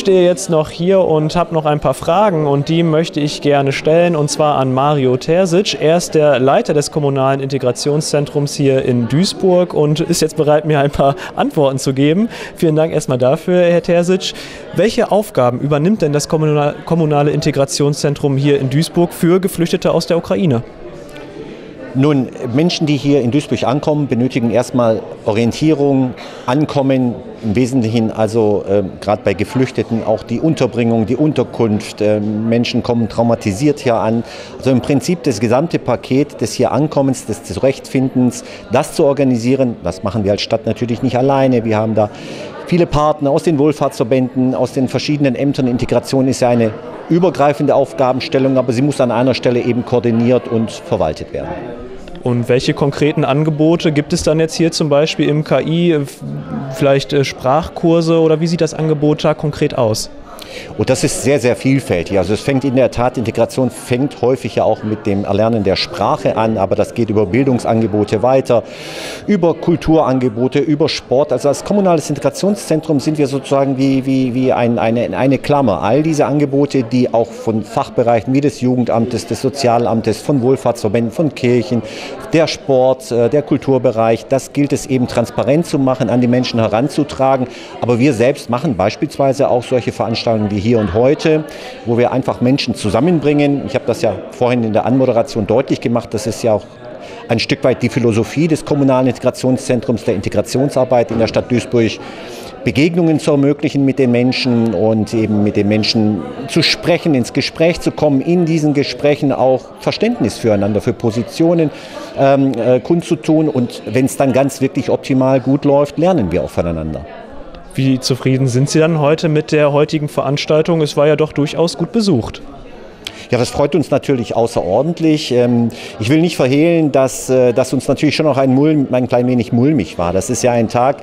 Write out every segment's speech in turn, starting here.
stehe jetzt noch hier und habe noch ein paar Fragen und die möchte ich gerne stellen und zwar an Marijo Terzic. Er ist der Leiter des Kommunalen Integrationszentrums hier in Duisburg und ist jetzt bereit, mir ein paar Antworten zu geben. Vielen Dank erstmal dafür, Herr Terzic. Welche Aufgaben übernimmt denn das Kommunale Integrationszentrum hier in Duisburg für Geflüchtete aus der Ukraine? Nun, Menschen, die hier in Duisburg ankommen, benötigen erstmal Orientierung, Ankommen, im Wesentlichen also gerade bei Geflüchteten auch die Unterbringung, die Unterkunft. Menschen kommen traumatisiert hier an. Also im Prinzip das gesamte Paket des hier Ankommens, des Zurechtfindens, das zu organisieren, das machen wir als Stadt natürlich nicht alleine. Wir haben da viele Partner aus den Wohlfahrtsverbänden, aus den verschiedenen Ämtern. Integration ist ja eine übergreifende Aufgabenstellung, aber sie muss an einer Stelle eben koordiniert und verwaltet werden. Und welche konkreten Angebote gibt es dann jetzt hier zum Beispiel im KI, vielleicht Sprachkurse oder wie sieht das Angebot da konkret aus? Und das ist sehr, sehr vielfältig. Also es fängt in der Tat, Integration fängt häufig ja auch mit dem Erlernen der Sprache an, aber das geht über Bildungsangebote weiter, über Kulturangebote, über Sport. Also als Kommunales Integrationszentrum sind wir sozusagen wie eine Klammer. All diese Angebote, die auch von Fachbereichen wie des Jugendamtes, des Sozialamtes, von Wohlfahrtsverbänden, von Kirchen, der Sport, der Kulturbereich, das gilt es eben transparent zu machen, an die Menschen heranzutragen. Aber wir selbst machen beispielsweise auch solche Veranstaltungen wie Hier und Heute, wo wir einfach Menschen zusammenbringen. Ich habe das ja vorhin in der Anmoderation deutlich gemacht, das ist ja auch ein Stück weit die Philosophie des Kommunalen Integrationszentrums, der Integrationsarbeit in der Stadt Duisburg, Begegnungen zu ermöglichen mit den Menschen und eben mit den Menschen zu sprechen, ins Gespräch zu kommen, in diesen Gesprächen auch Verständnis füreinander, für Positionen kundzutun und wenn es dann ganz wirklich optimal gut läuft, lernen wir auch voneinander. Wie zufrieden sind Sie dann heute mit der heutigen Veranstaltung? Es war ja doch durchaus gut besucht. Ja, das freut uns natürlich außerordentlich. Ich will nicht verhehlen, dass uns natürlich schon noch ein klein wenig mulmig war. Das ist ja ein Tag,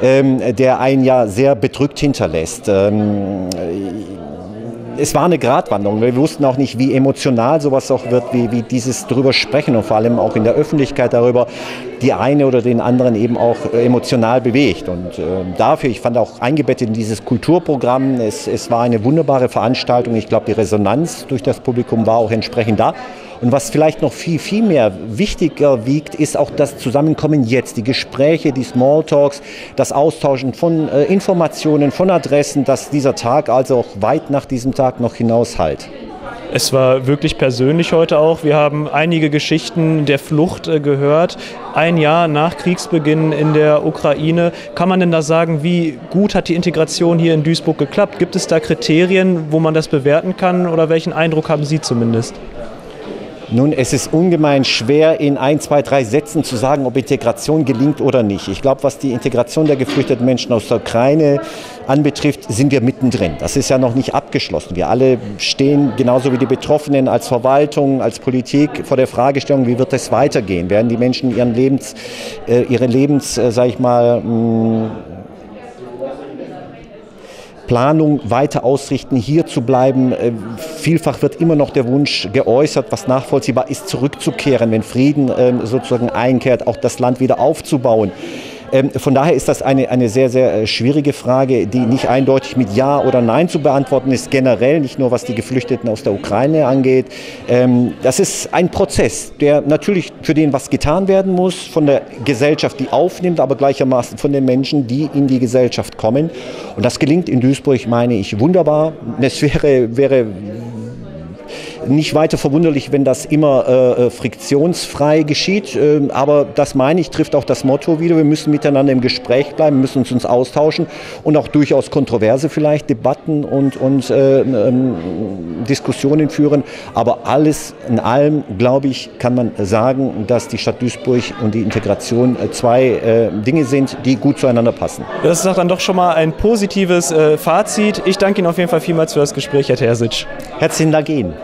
der einen ja sehr bedrückt hinterlässt. Es war eine Gratwanderung, weil wir wussten auch nicht, wie emotional sowas auch wird, wie dieses drüber sprechen und vor allem auch in der Öffentlichkeit darüber die eine oder den anderen eben auch emotional bewegt. Und dafür, ich fand auch eingebettet in dieses Kulturprogramm, es war eine wunderbare Veranstaltung. Ich glaube, die Resonanz durch das Publikum war auch entsprechend da. Und was vielleicht noch viel, viel mehr wichtiger wiegt, ist auch das Zusammenkommen jetzt, die Gespräche, die Smalltalks, das Austauschen von Informationen, von Adressen, dass dieser Tag also auch weit nach diesem Tag noch hinaus halt. Es war wirklich persönlich heute auch. Wir haben einige Geschichten der Flucht gehört. Ein Jahr nach Kriegsbeginn in der Ukraine. Kann man denn da sagen, wie gut hat die Integration hier in Duisburg geklappt? Gibt es da Kriterien, wo man das bewerten kann oder welchen Eindruck haben Sie zumindest? Nun, es ist ungemein schwer, in 1, 2, 3 Sätzen zu sagen, ob Integration gelingt oder nicht. Ich glaube, was die Integration der geflüchteten Menschen aus der Ukraine anbetrifft, sind wir mittendrin. Das ist ja noch nicht abgeschlossen. Wir alle stehen, genauso wie die Betroffenen, als Verwaltung, als Politik vor der Fragestellung, wie wird das weitergehen? Werden die Menschen ihre Lebensplanung weiter ausrichten, hier zu bleiben. Vielfach wird immer noch der Wunsch geäußert, was nachvollziehbar ist, zurückzukehren, wenn Frieden sozusagen einkehrt, auch das Land wieder aufzubauen. Von daher ist das eine sehr, sehr schwierige Frage, die nicht eindeutig mit Ja oder Nein zu beantworten ist, generell, nicht nur was die Geflüchteten aus der Ukraine angeht. Das ist ein Prozess, der natürlich für den was getan werden muss, von der Gesellschaft, die aufnimmt, aber gleichermaßen von den Menschen, die in die Gesellschaft kommen. Und das gelingt in Duisburg, meine ich, wunderbar. Es wäre nicht weiter verwunderlich, wenn das immer friktionsfrei geschieht, aber das meine ich, trifft auch das Motto wieder, wir müssen miteinander im Gespräch bleiben, müssen uns austauschen und auch durchaus kontroverse vielleicht Debatten und Diskussionen führen, aber alles in allem, glaube ich, kann man sagen, dass die Stadt Duisburg und die Integration zwei Dinge sind, die gut zueinander passen. Das ist dann doch schon mal ein positives Fazit. Ich danke Ihnen auf jeden Fall vielmals für das Gespräch, Herr Terzic. Herzlichen Dank Ihnen.